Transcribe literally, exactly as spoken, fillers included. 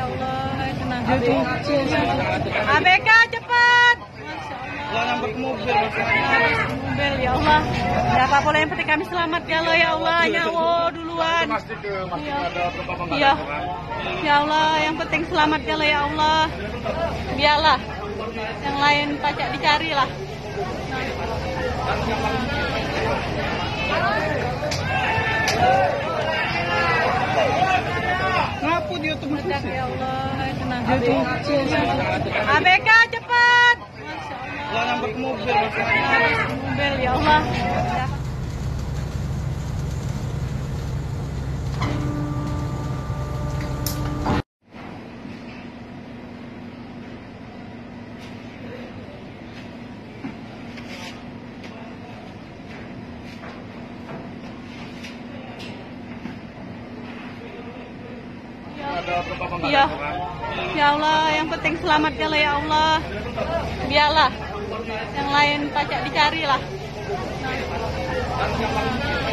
Ya Allah, tenang. A B K cepat. Mobil. Mobil ya Allah. Enggak apa-apa lah, yang penting kami selamat ya Allah, ya Allah, nyawa duluan. Ya. Ya Allah, yang penting selamat ya Allah, ya Allah. Biarlah. Yang lain pajak dicari lah. Ngapu dia tuh meledak ya Allah, tenang. A B K cepat. Lah nambah mobil. Mobil ya Allah. Ya. Ya Allah, yang penting selamat ya Allah, ya Allah. Biarlah. Yang lain pajak dicari lah.